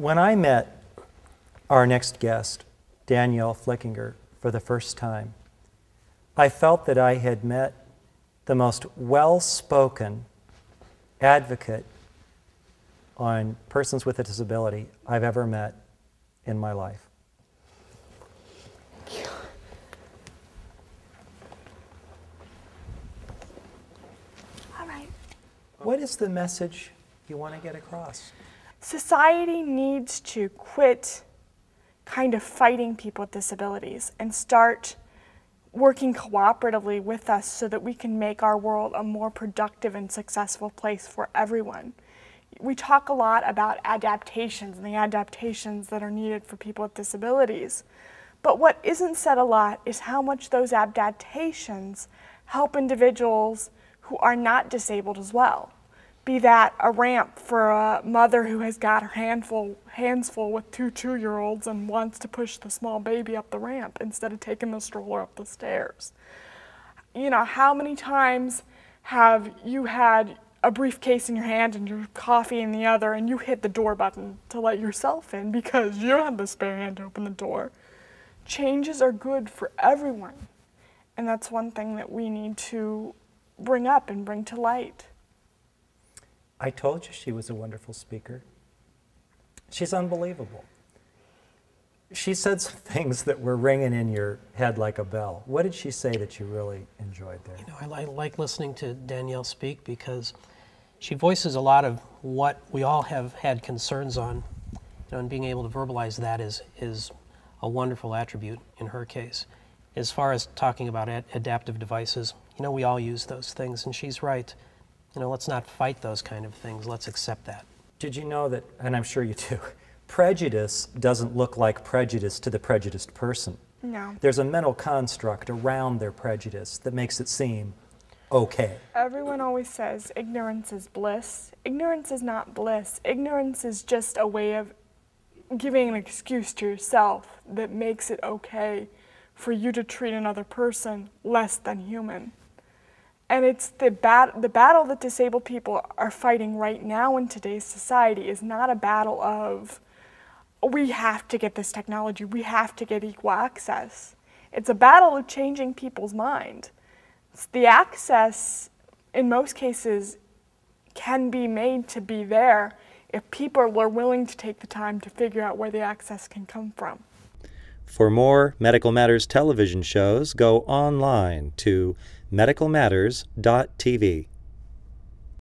When I met our next guest, Danielle Flickinger, for the first time, I felt that I had met the most well-spoken advocate on persons with a disability I've ever met in my life. Thank you. All right. What is the message you want to get across? Society needs to quit kind of fighting people with disabilities and start working cooperatively with us so that we can make our world a more productive and successful place for everyone. We talk a lot about adaptations and the adaptations that are needed for people with disabilities, but what isn't said a lot is how much those adaptations help individuals who are not disabled as well. Be that a ramp for a mother who has got her hands full with two 2-year-olds and wants to push the small baby up the ramp instead of taking the stroller up the stairs. You know, how many times have you had a briefcase in your hand and your coffee in the other and you hit the door button to let yourself in because you don't have the spare hand to open the door? Changes are good for everyone, and that's one thing that we need to bring up and bring to light. I told you she was a wonderful speaker. She's unbelievable. She said some things that were ringing in your head like a bell. What did she say that you really enjoyed there? You know, I like listening to Danielle speak because she voices a lot of what we all have had concerns on, you know, and being able to verbalize that is a wonderful attribute in her case. As far as talking about adaptive devices, you know, we all use those things, and she's right. You know, let's not fight those kind of things. Let's accept that. Did you know that, and I'm sure you do, prejudice doesn't look like prejudice to the prejudiced person. No. There's a mental construct around their prejudice that makes it seem okay. Everyone always says ignorance is bliss. Ignorance is not bliss. Ignorance is just a way of giving an excuse to yourself that makes it okay for you to treat another person less than human. And it's the battle that disabled people are fighting right now in today's society is not a battle of, we have to get this technology, we have to get equal access. It's a battle of changing people's mind. It's the access, in most cases, can be made to be there if people are willing to take the time to figure out where the access can come from. For more Medical Matters television shows, go online to medicalmatters.tv.